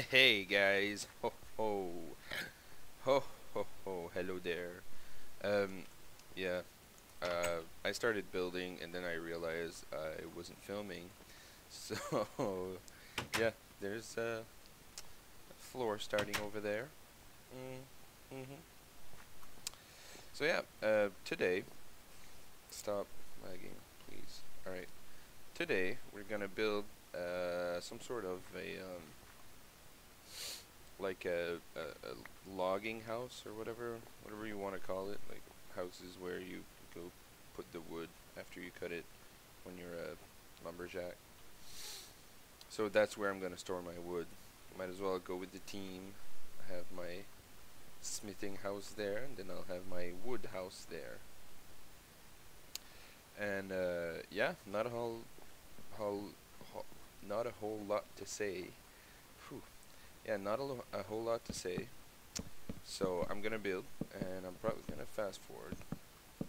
Hey guys, ho ho, ho ho ho, hello there. I started building and then I realized I wasn't filming, so yeah, there's a floor starting over there. So yeah, today, stop lagging please, alright, today we're gonna build some sort of a like a logging house or whatever you want to call it, like houses where you go put the wood after you cut it when you're a lumberjack. So that's where I'm going to store my wood. Might as well go with the team. I have my smithing house there, and then I'll have my wood house there. And yeah, not a whole lot to say. Yeah, not a whole lot to say, so I'm gonna build, and I'm probably gonna fast forward,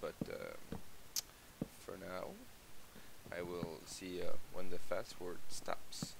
but for now, I will see when the fast forward stops.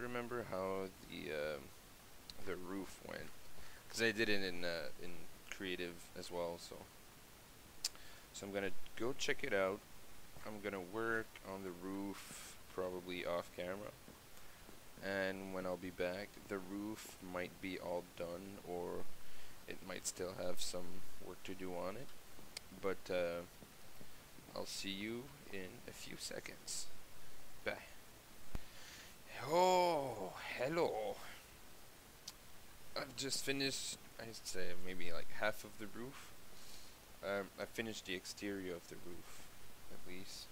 Remember how the roof went, because I did it in creative as well, so I'm gonna go check it out. I'm gonna work on the roof probably off camera, and when I'll be back the roof might be all done, or it might still have some work to do on it, but I'll see you in a few seconds. Bye. Oh, hello. I've just finished, I'd say maybe like half of the roof. I finished the exterior of the roof, at least.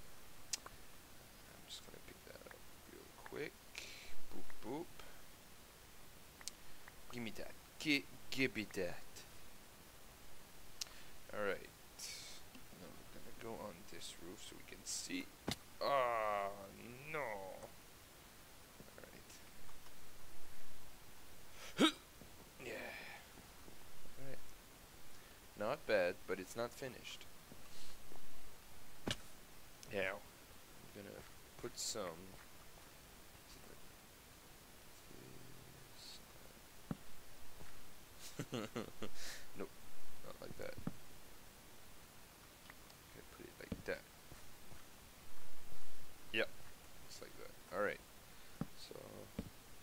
I'm just gonna pick that up real quick. Boop boop. Give me that. Give me that. Alright. Now we're gonna go on this roof so we can see. Ah, no. Not bad, but it's not finished. Yeah, I'm gonna put some. Nope, not like that. I'm gonna put it like that. Yep, just like that. All right. So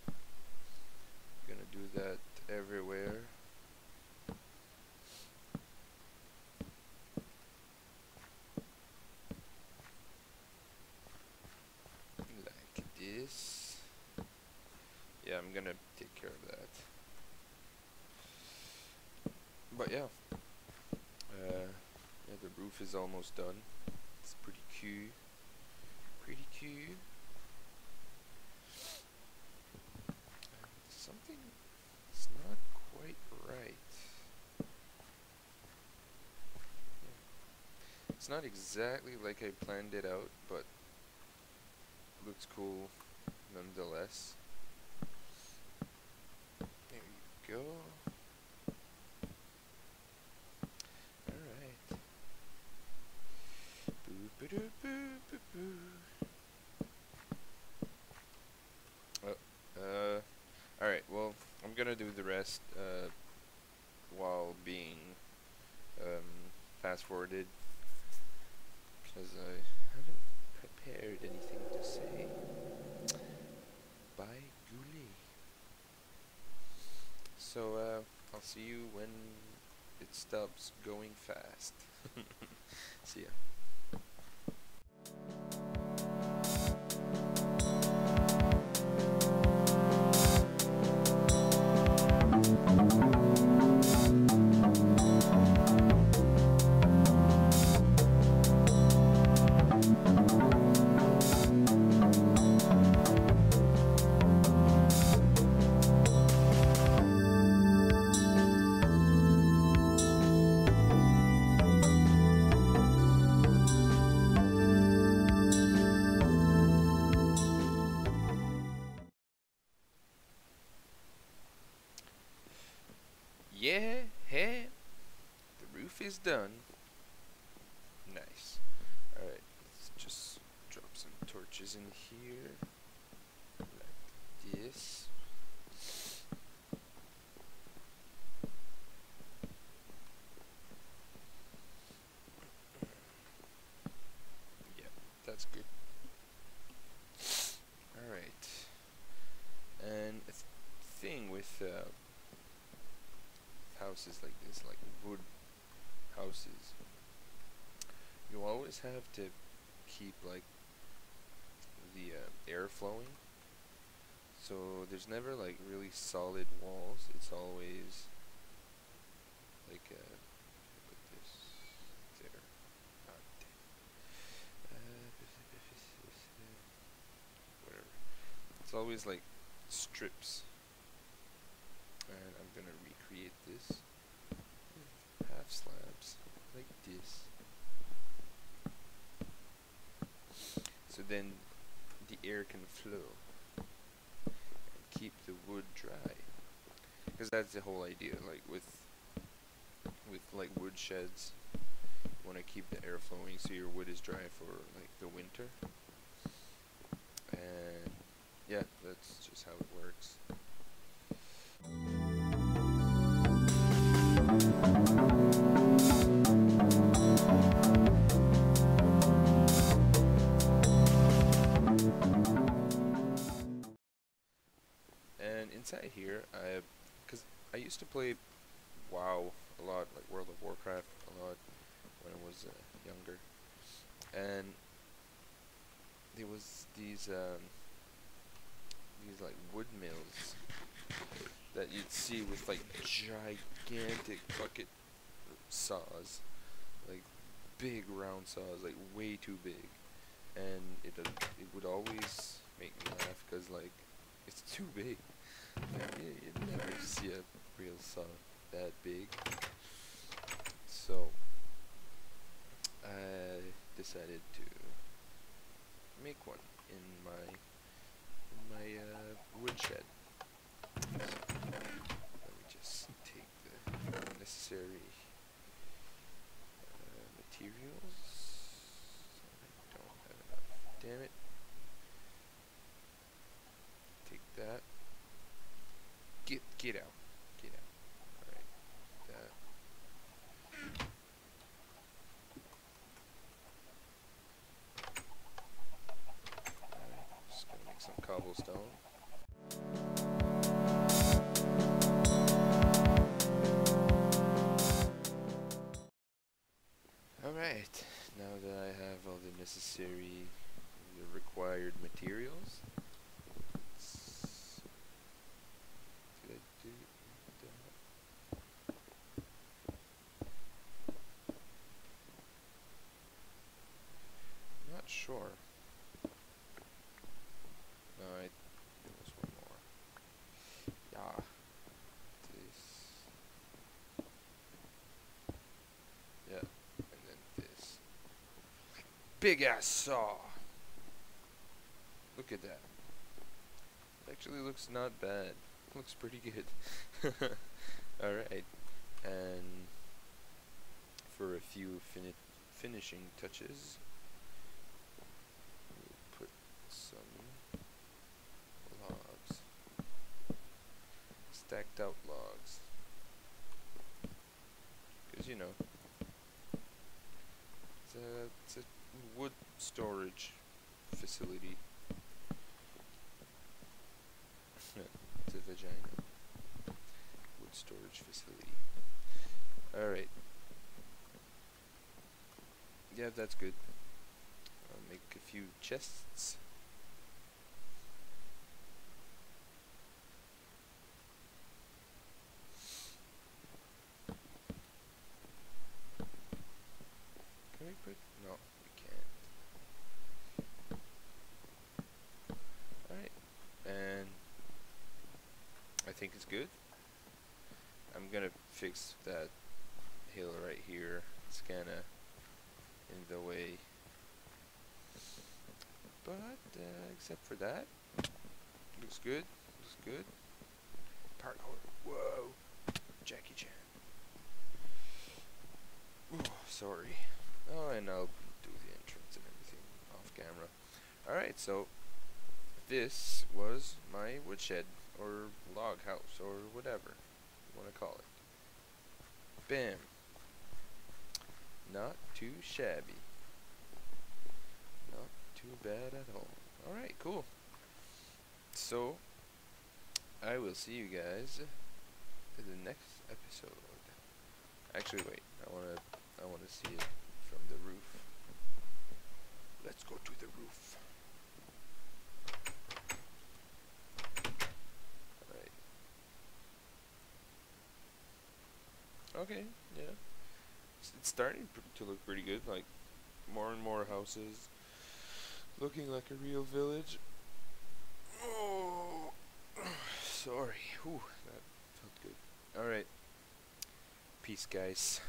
I'm gonna do that everywhere. Yeah, I'm gonna take care of that. But yeah, the roof is almost done. It's pretty cute. Pretty cute. Something is not quite right. Yeah. It's not exactly like I planned it out, but looks cool nonetheless. There you go. Alright. Alright, well, I'm fast while being fast forwarded, because I haven't prepared anything to say. By Gulli. So I'll see you when it stops going fast. See ya. Yeah, hey, the roof is done. Nice. Alright, let's just drop some torches in here. Like this. Yeah, that's good. Alright. And a thing with houses like this, like wood houses, you always have to keep like the air flowing, so there's never like really solid walls. It's always like this there. Whatever. It's always like strips. And I'm gonna recreate this with half slabs like this. So then the air can flow and keep the wood dry. Because that's the whole idea, like with like wood sheds, you wanna keep the air flowing so your wood is dry for like the winter. And yeah, that's just how it works. And inside here, because I used to play WoW a lot, like World of Warcraft a lot when I was younger, and there was these like wood mills that you'd see with like gigantic bucket saws, like big round saws, like way too big, and it would always make me laugh because like it's too big. Like, you'd never see a real saw that big. So I decided to make one in my woodshed. Necessary materials. I don't have enough. Damn it. Take that. Get out. Get out. Alright. That. Alright. Just gonna make some cobblestone. Alright, now that I have all the necessary, the required materials, did I do that? I'm not sure. No, there was one more. Yeah. This. Yeah. Big ass saw. Look at that. It actually looks not bad. It looks pretty good. Alright. And for a few finishing touches, we'll put some logs stacked checked out logs. Because, you know, it's a wood storage facility. It's a vagina. Wood storage facility. Alright. Yeah, that's good. I'll make a few chests. No, we can't. Alright, and I think it's good. I'm gonna fix that hill right here. It's kinda in the way. But, except for that, looks good, looks good. Parkour, whoa, Jackie Chan. Ooh, sorry. Oh, and I'll do the entrance and everything off camera. Alright, so this was my woodshed, or log house, or whatever you want to call it. Bam. Not too shabby. Not too bad at all. Alright, cool. So, I will see you guys in the next episode. Actually, wait. I wanna see it. From the roof. Let's go to the roof. Alright. Okay, yeah. It's starting to look pretty good. Like, more and more houses. Looking like a real village. Oh, sorry. Ooh, that felt good. Alright. Peace, guys.